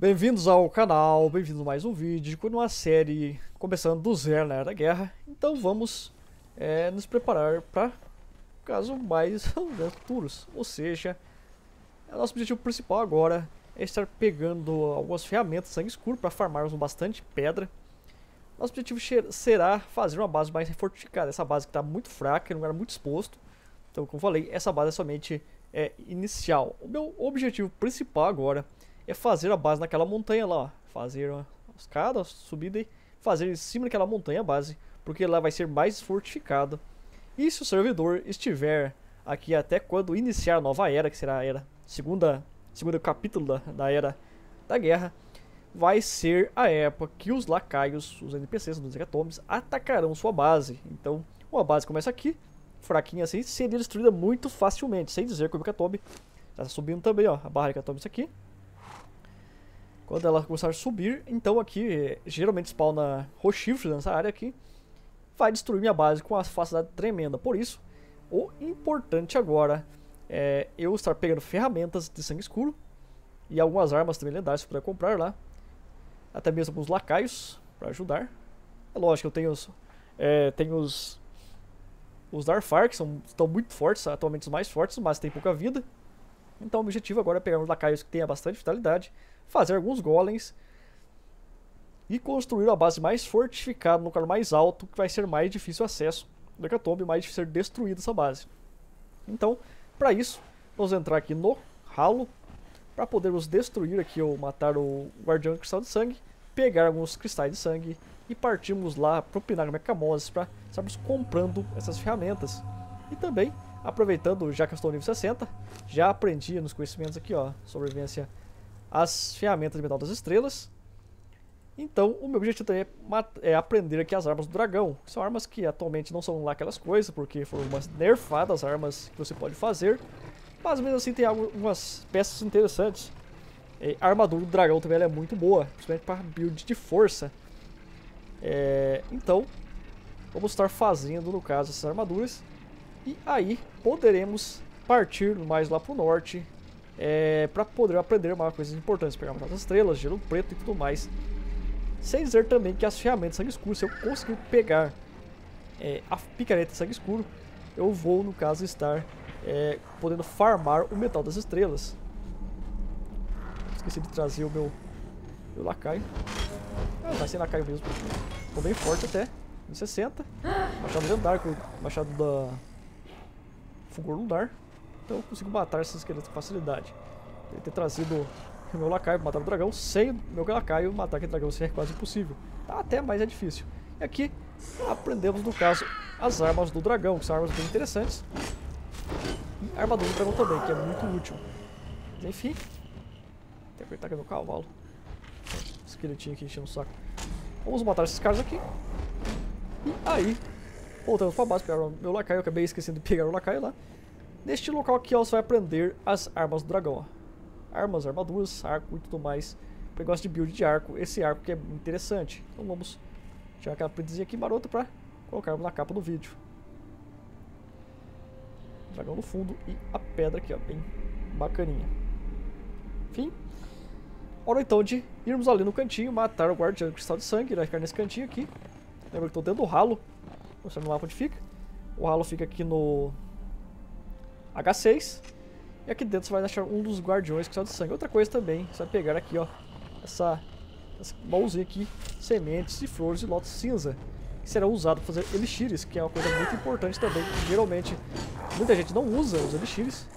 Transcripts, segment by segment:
Bem-vindos ao canal, bem-vindos a mais um vídeo, com uma série começando do zero na Era da Guerra. Então vamos nos preparar para caso mais futuros, ou seja, nosso objetivo principal agora é estar pegando algumas ferramentas sangue escuro para farmarmos bastante pedra. Nosso objetivo será fazer uma base mais refortificada, essa base que está muito fraca, é um lugar muito exposto, então como falei, essa base é somente inicial. O meu objetivo principal agora é fazer a base naquela montanha lá, ó. Fazer uma escada, uma subida e fazer em cima daquela montanha a base, porque lá vai ser mais fortificado. E se o servidor estiver aqui até quando iniciar a nova era, que será a era segundo capítulo da Era da Guerra, vai ser a época que os lacaios, os NPCs dos hecatombes, atacarão sua base. Então, uma base começa aqui, fraquinha assim, seria destruída muito facilmente, sem dizer que o hecatombe está subindo também, ó, a barra de hecatombes aqui. Quando ela começar a subir, então aqui, geralmente spawna roxifros nessa área aqui, vai destruir minha base com uma facilidade tremenda. Por isso, o importante agora é eu estar pegando ferramentas de sangue escuro e algumas armas também lendárias, se puder comprar lá. Até mesmo alguns lacaios, para ajudar. É lógico, eu tenho os Darfar, que estão muito fortes, atualmente os mais fortes, mas tem pouca vida. Então o objetivo agora é pegar uns lacaios que tenha bastante vitalidade, fazer alguns golems e construir uma base mais fortificada, no lugar mais alto, que vai ser mais difícil o acesso do hecatombe, mais difícil ser destruída essa base. Então, para isso, vamos entrar aqui no ralo, para podermos destruir aqui ou matar o guardião de cristal de sangue, pegar alguns cristais de sangue e partirmos lá propinar minha camoses para estarmos comprando essas ferramentas. E também, aproveitando, já que eu estou no nível 60, já aprendi nos conhecimentos aqui, ó, sobrevivência, as ferramentas de metal das estrelas. Então o meu objetivo também é aprender aqui as armas do dragão, que são armas que atualmente não são lá aquelas coisas, porque foram umas nerfadas armas que você pode fazer, mas mesmo assim tem algumas peças interessantes. A armadura do dragão também ela é muito boa, principalmente para build de força. Então vamos estar fazendo, no caso, essas armaduras, e aí poderemos partir mais lá para o norte, para poder aprender uma coisa importante, pegar umas estrelas, gelo preto e tudo mais. Sem dizer também que as ferramentas de sangue escuro, se eu conseguir pegar a picareta de sangue escuro, eu vou, no caso, estar podendo farmar o metal das estrelas. Esqueci de trazer o meu lacaio. Ah, vai ser lacaio mesmo. Ficou bem forte até, em 60. Machado lendário, machado da Fulgor Lunar. Então eu consigo matar esses esqueletos com facilidade. Deve ter trazido o meu lacaio para matar o dragão. Sem o meu lacaio, matar aquele dragão seria quase impossível. Tá, até mais é difícil. E aqui aprendemos, no caso, as armas do dragão, que são armas bem interessantes. E a armadura do dragão também, que é muito útil. Mas, enfim, tem que apertar aqui meu cavalo. Esqueletinho aqui enchendo o saco. Vamos matar esses caras aqui. E aí, voltamos para base, pegar o meu lacaio. Eu acabei esquecendo de pegar o lacaio lá. Neste local aqui, ó, você vai aprender as armas do dragão, ó. Armas, armaduras, arco e tudo mais. Pra quem gosta de build de arco, esse arco que é interessante. Então vamos tirar aquela printezinha aqui marota pra colocarmos na capa do vídeo. Dragão no fundo e a pedra aqui, ó, bem bacaninha. Enfim, hora então de irmos ali no cantinho, matar o guardião de cristal de sangue. Irá ficar nesse cantinho aqui. Lembra que tô dentro do ralo. Vou mostrar no mapa onde fica. O ralo fica aqui no H6, e aqui dentro você vai achar um dos guardiões que sai de sangue. Outra coisa também, você vai pegar aqui, ó, essa baúzinha aqui, sementes de flores de lótus cinza, que será usado para fazer elixires, que é uma coisa muito importante também, que geralmente muita gente não usa os elixires,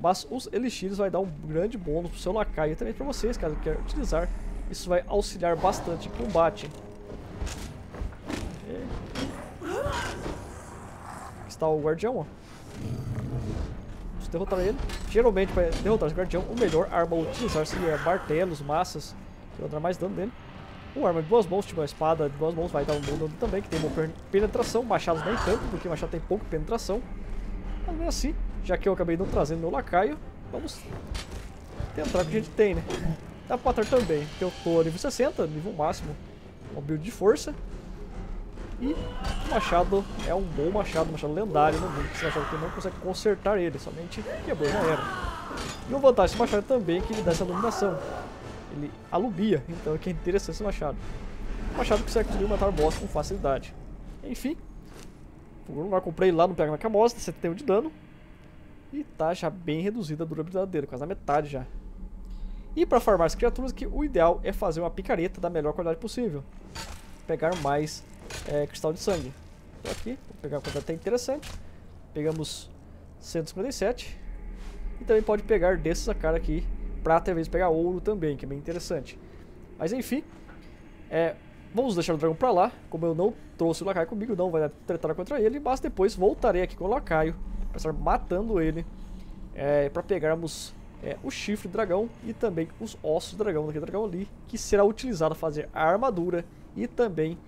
mas os elixires vai dar um grande bônus pro seu lacaio e também para vocês, caso queiram utilizar. Isso vai auxiliar bastante em combate. Aqui está o guardião, ó. Derrotar ele. Geralmente, para derrotar esse guardião, o melhor arma a utilizar seria martelos, massas, que vai dar mais dano dele. Uma arma de duas mãos, tipo uma espada de duas mãos, vai dar um bom dano também, que tem boa penetração. Machados nem tanto, porque machado tem pouca penetração. Mas mesmo assim, já que eu acabei não trazendo meu lacaio, vamos tentar o que a gente tem, né? Dá pra matar também, porque eu tô nível 60, nível máximo, uma build de força. E o machado é um bom machado, um machado lendário no mundo, esse machado que não consegue consertar ele, somente quebrou, já era. E uma vantagem desse machado também é que ele dá essa iluminação. ele alubia, então aqui é interessante esse machado. O machado que você conseguiu matar o boss com facilidade. Enfim, eu comprei lá no PH Macamostra, 71 de dano. E tá já bem reduzida a durabilidade dele, quase na metade já. E para farmar as criaturas, que o ideal é fazer uma picareta da melhor qualidade possível. Pegar mais cristal de sangue. Então aqui, vou pegar uma coisa até interessante. Pegamos 157. E também pode pegar desses cara aqui, prata, e às vezes pegar ouro também, que é bem interessante. Mas enfim, vamos deixar o dragão pra lá. Como eu não trouxe o lacaio comigo, não vai tretar contra ele. Mas depois voltarei aqui com o lacaio para estar matando ele, para pegarmos o chifre do dragão e também os ossos do dragão, daquele dragão ali, que será utilizado a fazer a armadura e também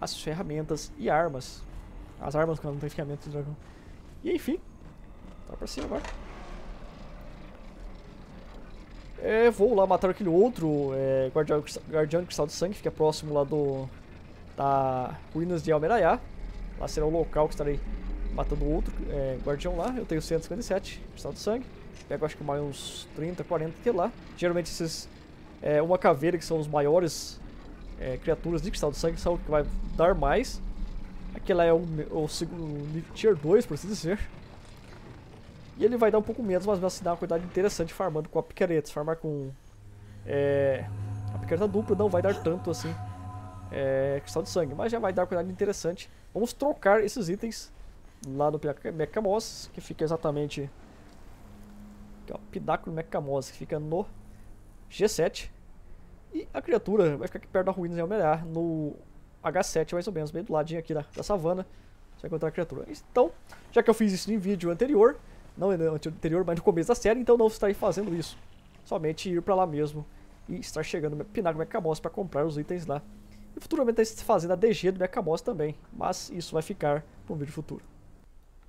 as ferramentas e armas. As armas quando não tem ferramenta do dragão. E enfim, tá pra cima agora. Vou lá matar aquele outro guardião de cristal de sangue, que fica próximo lá da ruínas de Almeraiá. Lá será o local que estarei matando o outro guardião lá. Eu tenho 157 cristal de sangue. Pego acho que mais uns 30, 40 que lá. Geralmente esses uma caveira, que são os maiores criaturas de cristal de sangue, são o que vai dar mais. Aquela é o segundo tier 2, por assim dizer. E ele vai dar um pouco menos, mas vai se dar uma quantidade interessante farmando com a picareta. Se farmar com a picareta dupla não vai dar tanto assim cristal de sangue, mas já vai dar uma quantidade interessante. Vamos trocar esses itens lá no Mecamos, que fica exatamente aqui, ó, Pináculo Mecamos, que fica no G7. E a criatura vai ficar aqui perto da ruína de Almeraiá, no H7 mais ou menos, bem do ladinho aqui da savana. Você vai encontrar a criatura. Então, já que eu fiz isso em vídeo anterior, mas no começo da série, então não estarei fazendo isso. Somente ir pra lá mesmo e estar chegando no Pináculo Mecamos para comprar os itens lá. E futuramente estarei fazendo a DG do Mecamos também, mas isso vai ficar para um vídeo futuro.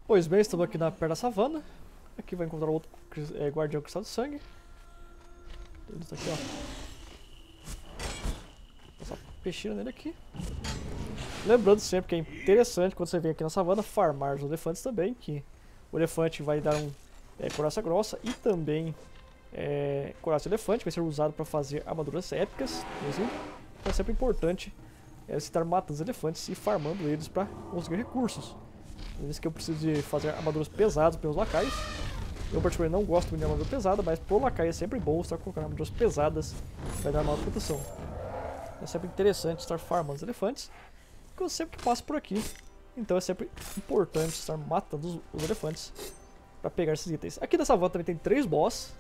Pois bem, estamos aqui na perna da savana. Aqui vai encontrar outro guardião cristal de sangue. Ele está aqui, ó. Passar peixeira nele aqui. Lembrando sempre que é interessante, quando você vem aqui na savana, farmar os elefantes também, que o elefante vai dar coraça grossa e também coraça de elefante, vai ser usado para fazer armaduras épicas, inclusive. Então é sempre importante estar matando os elefantes e farmando eles para conseguir recursos. Às vezes que eu preciso de fazer armaduras pesadas pelos lacaios. Eu particularmente não gosto de armadura pesada, mas pro lacaio é sempre bom estar colocando armaduras pesadas, vai dar maior proteção. É sempre interessante estar farmando os elefantes, porque eu sempre passo por aqui. Então é sempre importante estar matando os elefantes para pegar esses itens. Aqui nessa van também tem 3 boss.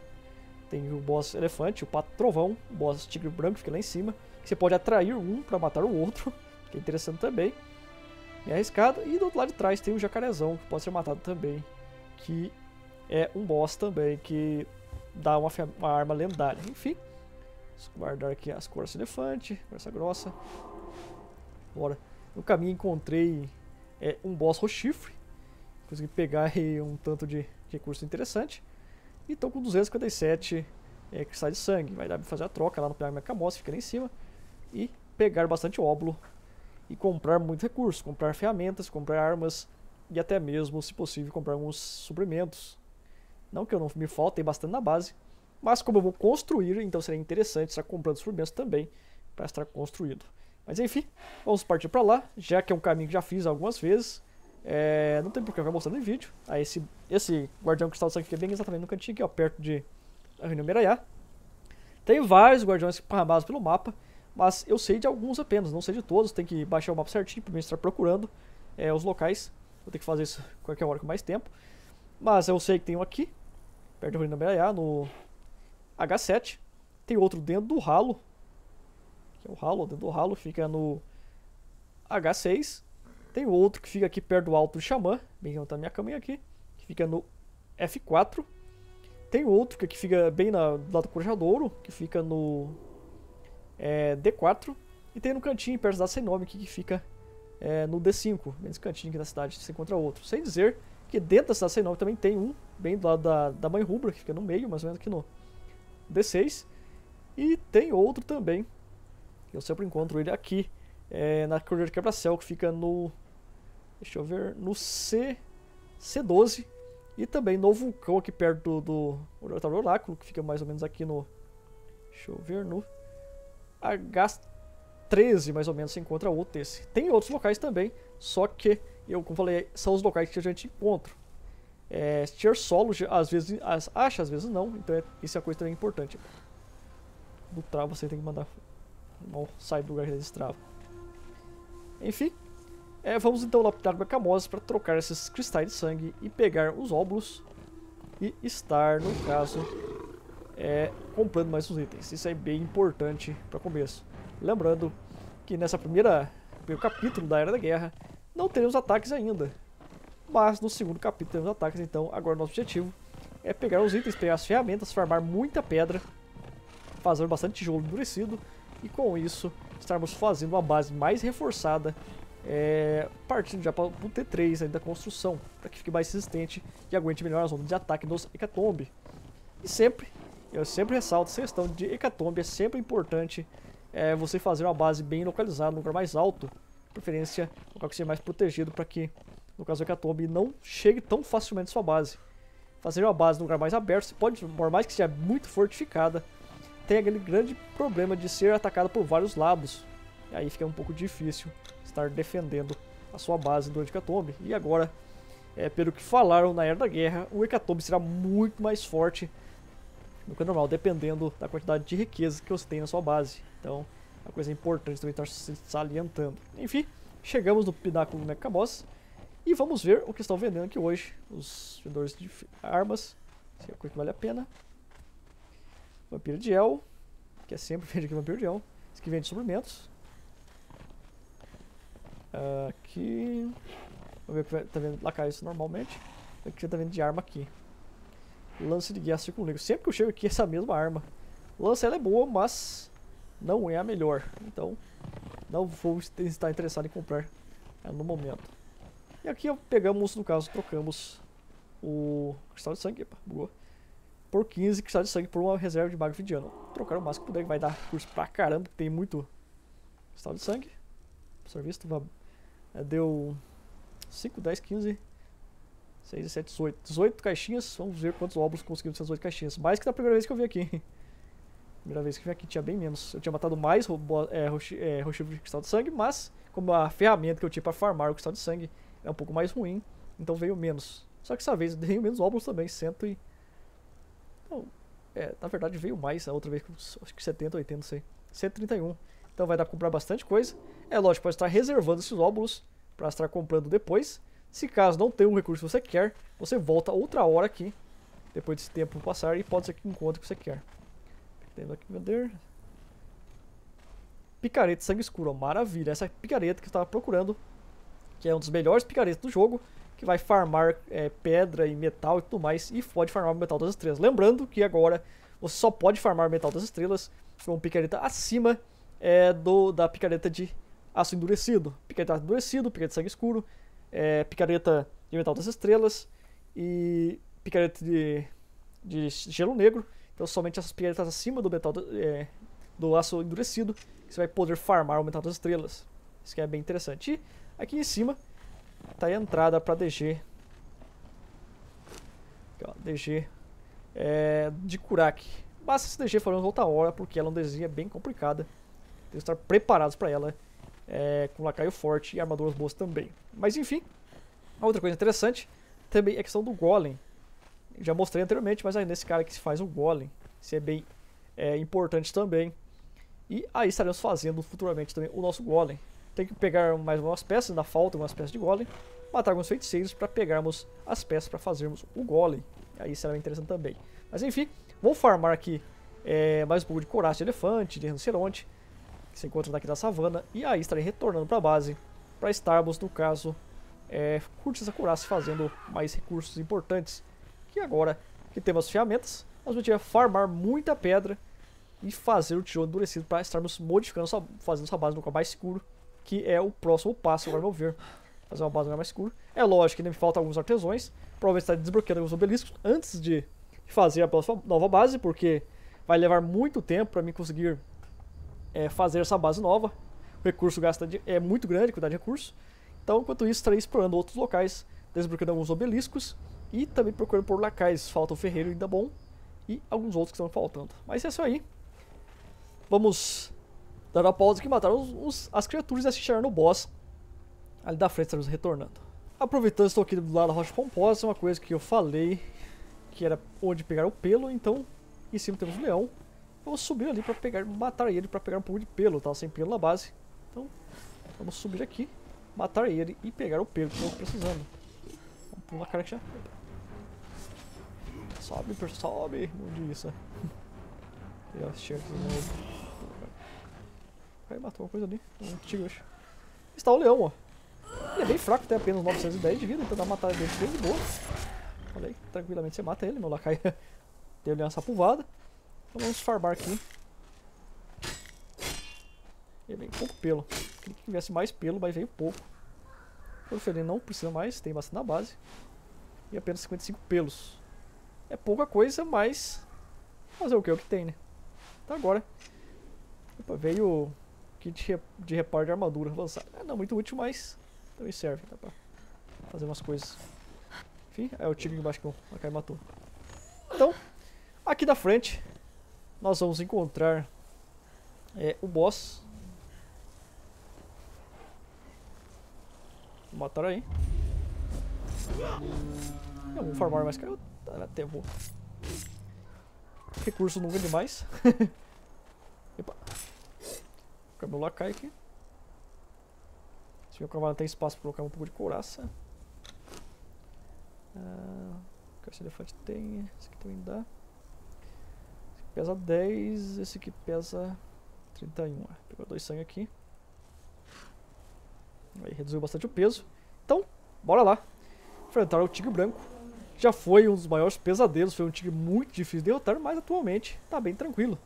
Tem o boss elefante, o pato trovão, o boss tigre branco que fica lá em cima. Você pode atrair um para matar o outro, que é interessante também. É arriscado. E do outro lado de trás tem o jacarezão, que pode ser matado também, que é um boss também, que dá uma arma lendária. Enfim, vamos guardar aqui as coraças de elefante, coraça grossa. Bora. No caminho encontrei um boss rochifre, consegui pegar um tanto de recurso interessante e estou com 257 cristais de sangue. Vai dar para fazer a troca lá no PH Macamos, fica lá em cima, e pegar bastante óbolo e comprar muito recurso, comprar ferramentas, comprar armas e até mesmo, se possível, comprar alguns suprimentos. Não que eu não me falte, tem bastante na base, mas como eu vou construir, então seria interessante estar comprando suprimentos também para estar construído. Mas enfim, vamos partir pra lá, já que é um caminho que já fiz algumas vezes. Não tem porque eu vou mostrando em vídeo. Aí esse guardião cristal de sangue fica bem exatamente no cantinho aqui, ó, perto de Almeraiá. Tem vários guardiões parramados pelo mapa, mas eu sei de alguns apenas, não sei de todos. Tem que baixar o mapa certinho pra mim estar procurando os locais. Vou ter que fazer isso qualquer hora com mais tempo. Mas eu sei que tem um aqui, perto de Almeraiá, no H7. Tem outro dentro do ralo. O ralo, dentro do ralo, fica no H6. Tem outro que fica aqui perto do alto do xamã, bem onde tá minha caminha aqui, que fica no F4. Tem outro que aqui fica bem do lado do corajadouro, que fica no D4. E tem no cantinho, perto da sem nome, que fica no D5. Nesse cantinho aqui da cidade se encontra outro. Sem dizer que dentro da cidade sem nome também tem um, bem do lado da mãe rubra, que fica no meio, mais ou menos aqui no D6. E tem outro também, eu sempre encontro ele aqui na corredor de quebra-céu, que fica no, deixa eu ver, no C12. E também no vulcão aqui perto do oráculo, que fica mais ou menos aqui no, Deixa eu ver no H13, mais ou menos, se encontra outro desse. Tem outros locais também, só que, eu, como falei, são os locais que a gente encontra. É, tier solo, às vezes acha, às vezes não, então isso é uma coisa também importante. Do trava você tem que mandar... Não, sai do lugar que destrava. Enfim, vamos então lapidar o Guacamozes para trocar esses cristais de sangue e pegar os óbulos e estar, no caso, comprando mais uns itens. Isso é bem importante para começo. Lembrando que nessa primeiro capítulo da Era da Guerra não teremos ataques ainda, mas no segundo capítulo teremos ataques, então agora nosso objetivo é pegar os itens, pegar as ferramentas, farmar muita pedra, fazer bastante tijolo endurecido e com isso estarmos fazendo uma base mais reforçada, partindo já para o T3 ainda da construção, para que fique mais resistente e aguente melhor as ondas de ataque dos Hecatombe. E sempre, eu sempre ressalto, essa questão de Hecatombe é sempre importante você fazer uma base bem localizada, num lugar mais alto, de preferência um lugar que seja mais protegido, para que no caso do Hecatombe não chegue tão facilmente à sua base. Fazer uma base num lugar mais aberto, você pode, por mais que seja muito fortificada, tem aquele grande problema de ser atacado por vários lados. E aí fica um pouco difícil estar defendendo a sua base durante o Hecatombe. E agora, pelo que falaram na Era da Guerra, o Hecatombe será muito mais forte do que o normal, dependendo da quantidade de riqueza que você tem na sua base. Então, uma coisa importante também estar se salientando. Enfim, chegamos no pináculo do Guacamozes e vamos ver o que estão vendendo aqui hoje. Os vendedores de armas, se é coisa que vale a pena. Vampiro de El, que é sempre vende aqui Vampiro de El. Esse aqui vende suprimentos. Aqui... Vamos ver o que tá vendo lacaios isso normalmente. Aqui já tá vendo de arma aqui. Lance de guerra circunlego. Sempre que eu chego aqui é essa mesma arma. Lance ela é boa, mas não é a melhor. Então, não vou estar interessado em comprar ela no momento. E aqui pegamos, no caso, trocamos o cristal de sangue. Epa, boa. Por 15 cristais de sangue por uma reserva de mago vidiano. Trocar o máximo que puder, que vai dar recurso pra caramba, tem muito cristal de sangue. Serviço deu 5, 10, 15, 6, 17, 18. 18 caixinhas, vamos ver quantos óbulos conseguimos nessas 18 caixinhas. Mais que da primeira vez que eu vim aqui. Primeira vez que eu vim aqui tinha bem menos. Eu tinha matado mais rocheiro de cristal de sangue, mas como a ferramenta que eu tinha pra farmar o cristal de sangue é um pouco mais ruim, então veio menos. Só que dessa vez veio menos óbulos também, 100 e... na verdade veio mais a outra vez, acho que 70, 80, não sei, 131. Então vai dar pra comprar bastante coisa. É lógico, pode estar reservando esses óbulos para estar comprando depois. Se caso não tenha um recurso que você quer, você volta outra hora aqui, depois desse tempo passar, e pode ser que encontre o que você quer. Temos aqui vender picareta sangue escuro, ó, maravilha. Essa é a picareta que eu estava procurando, que é um dos melhores picaretas do jogo, que vai farmar pedra e metal e tudo mais, e pode farmar o metal das estrelas. Lembrando que agora você só pode farmar metal das estrelas com picareta acima da picareta de aço endurecido. Picareta de aço endurecido, picareta de sangue escuro, picareta de metal das estrelas e picareta de gelo negro. Então somente essas picaretas acima do metal do aço endurecido que você vai poder farmar o metal das estrelas. Isso que é bem interessante. E aqui em cima tá aí a entrada para DG. Aqui, ó, DG de Kurak. Mas esse DG faremos outra hora, porque ela é uma DG bem complicada. Tem que estar preparados para ela, com lacaio forte e armaduras boas também. Mas enfim, a outra coisa interessante também é a questão do Golem. Eu já mostrei anteriormente, mas aí nesse cara que se faz o Golem. Isso é bem importante também. E aí estaremos fazendo futuramente também o nosso Golem. Tem que pegar mais umas peças, ainda falta algumas peças de golem. Matar alguns feiticeiros para pegarmos as peças para fazermos o golem. Aí será interessante também. Mas enfim, vou farmar aqui mais um pouco de couraça de elefante, de rinoceronte, que se encontra aqui na savana. E aí estarei retornando para a base para estarmos, no caso, curtindo essa couraça, fazendo mais recursos importantes. Que agora que temos as ferramentas, nós vamos farmar muita pedra e fazer o tijolo endurecido para estarmos modificando, fazendo sua base no lugar mais seguro, que é o próximo passo, agora ao meu ver. Fazer uma base mais escura. É lógico que ainda me faltam alguns artesões. Provavelmente estarei desbloqueando alguns obeliscos antes de fazer a próxima nova base, porque vai levar muito tempo para mim conseguir fazer essa base nova. O recurso gasta é muito grande, cuidar de recurso. Então, enquanto isso, estarei explorando outros locais, desbloqueando alguns obeliscos e também procurando por lacais. Falta o ferreiro ainda bom e alguns outros que estão faltando. Mas é isso aí. Vamos dar uma pausa aqui e matar as criaturas e assistir no boss. Ali da frente estamos retornando. Aproveitando, estou aqui do lado da Rocha Pomposa. Uma coisa que eu falei que era onde pegar o pelo. Então, em cima temos o leão. Vamos subir ali para pegar, matar ele para pegar um pouco de pelo. Tá sem pelo na base. Então, vamos subir aqui, matar ele e pegar o pelo que eu estou precisando. Vamos pular a cara que já. Sobe, sobe. Onde isso? Eu assisti aqui no. Vai, matou uma coisa ali. Um tigre. Está o leão, ó. Ele é bem fraco, tem apenas 910 de vida, então dá uma matada dele bem de boa. Olha aí, tranquilamente você mata ele, meu lacaio. Deu-lhe uma sapulvada. Então vamos farmar aqui. E bem pouco pelo. Queria que tivesse mais pelo, mas veio pouco. Por feliz não precisa mais, tem bastante na base. E apenas 55 pelos. É pouca coisa, mas fazer o que? É o que tem, né? Tá agora. Opa, veio kit de reparo de armadura avançada. Não é muito útil, mas também serve, tá, pra fazer umas coisas. Enfim, é o tigre embaixo que o Lakai matou. Então, aqui da frente, nós vamos encontrar o boss. Mataram aí. Eu vou farmar mais, cara. Até vou. Recurso não vende mais. Epa. O cabelo lá cai aqui. Se meu cavalo tem espaço para colocar um pouco de couraça. O que esse elefante tem? Esse aqui também dá. Esse aqui pesa 10. Esse aqui pesa 31. Pegou 2 sangue aqui. Aí reduziu bastante o peso. Então, bora lá. Enfrentar o tigre branco. Já foi um dos maiores pesadelos. Foi um tigre muito difícil de derrotar, mas atualmente tá bem tranquilo.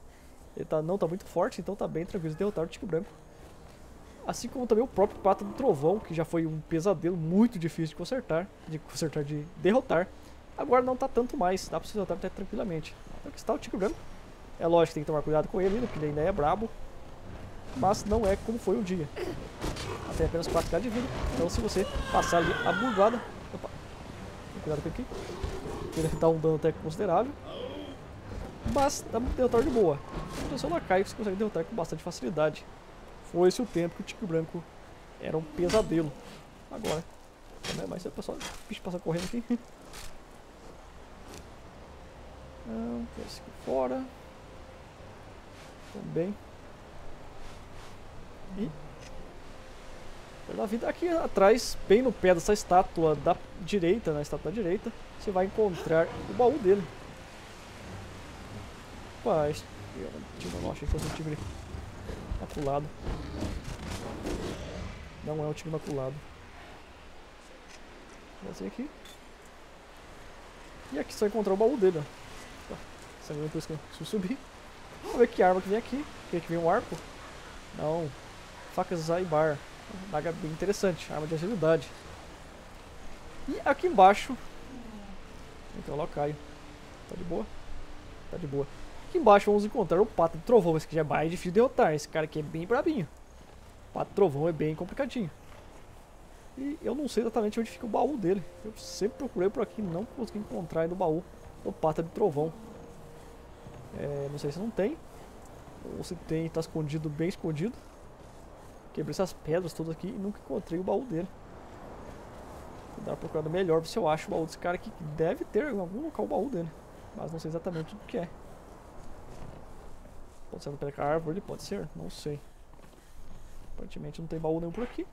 Ele tá, não tá muito forte, então tá bem tranquilo de derrotar o tigre branco. Assim como também o próprio Pata do Trovão, que já foi um pesadelo muito difícil de derrotar. Agora não tá tanto mais, dá pra se derrotar até tranquilamente. Então que está o tigre branco. É lógico que tem que tomar cuidado com ele, porque ele ainda é brabo. Mas não é como foi um dia. Até apenas 4k de vida. Então se você passar ali a burgada. Opa, cuidado com ele aqui. Ele dá um dano até considerável. Mas dá pra derrotar de boa. Então seu lacaio você consegue derrotar com bastante facilidade. Foi esse o tempo que o tigre branco era um pesadelo. Agora não é mais, é só o bicho passar correndo aqui. Não, esse aqui fora. Também. E pela vida aqui atrás, bem no pé dessa estátua da direita, na estátua da direita, você vai encontrar o baú dele. Opa, esse não, achei que fosse um tigre maculado. Não é um tigre maculado. Vou aqui. E aqui só encontrar o baú dele, ó. Essa mesma coisa que eu preciso subir. Vamos ver que arma que vem aqui. Quer que vem um arco? Não. Facas Zaibar. Daga bem interessante. Arma de agilidade. E aqui embaixo. Então lá eu caio. Tá de boa? Tá de boa. Aqui embaixo vamos encontrar o Pato do Trovão. Esse aqui já é mais difícil de derrotar. Esse cara aqui é bem brabinho. O Pato do Trovão é bem complicadinho. E eu não sei exatamente onde fica o baú dele. Eu sempre procurei por aqui e não consegui encontrar ainda o baú do Pato do Trovão. Não sei se não tem. Ou se tem, tá escondido, bem escondido. Quebrei essas pedras todas aqui e nunca encontrei o baú dele. Vou dar uma procurada melhor pra se eu acho o baú desse cara aqui. Que deve ter em algum local o baú dele. Mas não sei exatamente o que é. Pode ser no pé da árvore, pode ser? Não sei. Aparentemente não tem baú nenhum por aqui.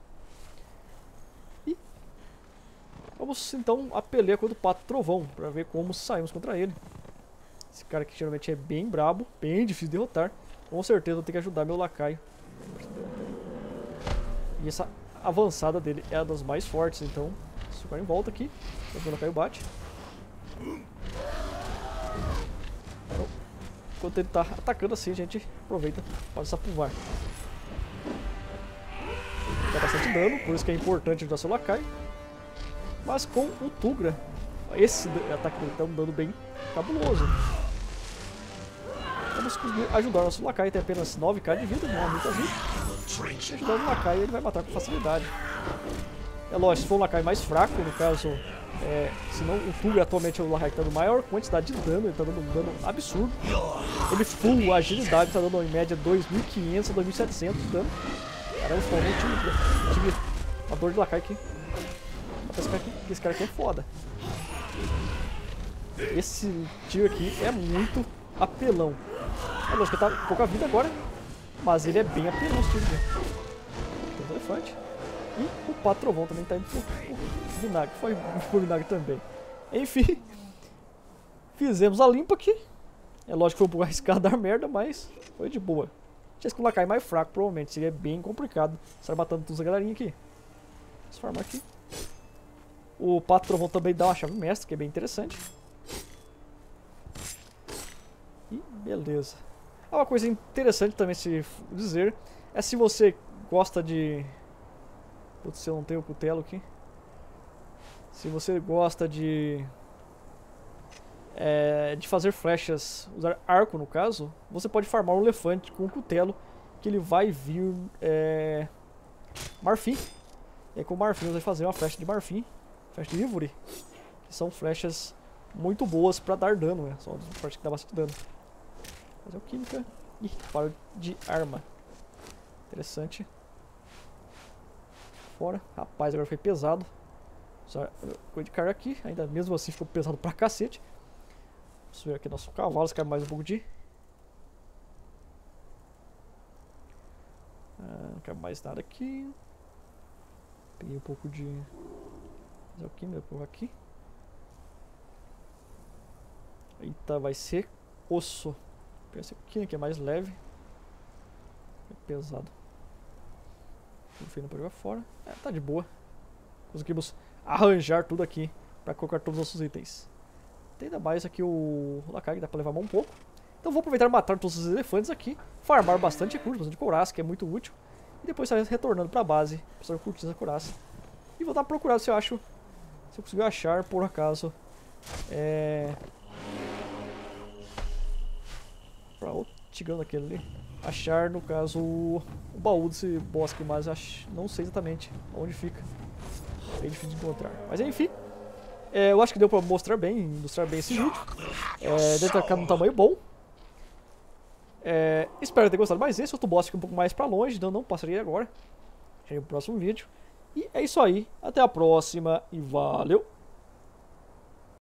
E vamos então à peleia contra o Pato Trovão, pra ver como saímos contra ele. Esse cara aqui geralmente é bem brabo, bem difícil de derrotar. Com certeza vou ter que ajudar meu lacaio. E essa avançada dele é a das mais fortes, então se ficar em volta aqui, o lacaio bate. Enquanto ele tá atacando assim, a gente aproveita para sapulvar. Dá bastante dano, por isso que é importante ajudar seu lacaio. Mas com o Tugra, esse ataque dele tá um dano bem cabuloso. Vamos conseguir ajudar o nosso lacaio, tem apenas 9k de vida, não é muita vida. E ajudando o lacaio, ele vai matar com facilidade. É lógico, se for um lacaio mais fraco, no caso Senão o Tuga atualmente é o Larrack que tá dando maior quantidade de dano, ele tá dando um dano absurdo. Ele full agilidade, tá dando em média 2.500 a 2.700 de dano. Caramba, tive uma dor de lacaio aqui. Esse cara aqui é foda. Esse tio aqui é muito apelão. É lógico que ele tá com pouca vida agora, mas ele é bem apelão esse tio aqui. Tem um elefante. E o Patrovão também tá indo pro vinagre. Foi pro vinagre também. Enfim, fizemos a limpa aqui. É lógico que foi arriscado dar merda, mas foi de boa. Tinha que o Lakai mais fraco, provavelmente. Seria bem complicado sair matando toda essa galerinha aqui. Vamos farmar aqui. O Patrovão também dá uma chave mestre, que é bem interessante. E beleza. Ah, uma coisa interessante também se dizer é se você gosta de... Putz, eu não tenho o cutelo aqui. Se você gosta de fazer flechas, usar arco no caso, você pode farmar um elefante com um cutelo, que ele vai vir marfim. E aí com o marfim você vai fazer uma flecha de marfim, flecha de ivory, que são flechas muito boas para dar dano, né? São flechas que dá bastante dano. Fazer o química. Ih, disparo de arma. Interessante. Fora. Rapaz, agora foi pesado. Usar coisa de carga aqui, ainda mesmo assim ficou pesado pra cacete. Vamos ver aqui nosso cavalo, esse cara mais um pouco de... não quero mais nada aqui. Peguei um pouco de... fazer o que, meu povo aqui. Eita, vai ser osso. Pensa aqui, que é mais leve. É pesado. O feio não pode jogar fora. É, tá de boa. Conseguimos arranjar tudo aqui pra colocar todos os nossos itens. Tem ainda mais aqui o Lakai, que dá pra levar mão um pouco. Então vou aproveitar e matar todos os elefantes aqui. Farmar bastante recursos, bastante couraça, que é muito útil. E depois sair retornando pra base. Precisar curtir essa couraça. E voltar a procurar se eu acho. Se eu conseguir achar, por acaso. Pra outro tigano aquele ali. Achar, no caso, o baú desse bosque, mas não sei exatamente onde fica. É difícil de encontrar. Mas enfim, eu acho que deu pra mostrar bem, ilustrar bem esse vídeo. Deve ter ficado num tamanho bom. Espero ter gostado mais desse. Outro boss fica um pouco mais pra longe, então não passarei agora. Cheguei no próximo vídeo. E é isso aí. Até a próxima e valeu!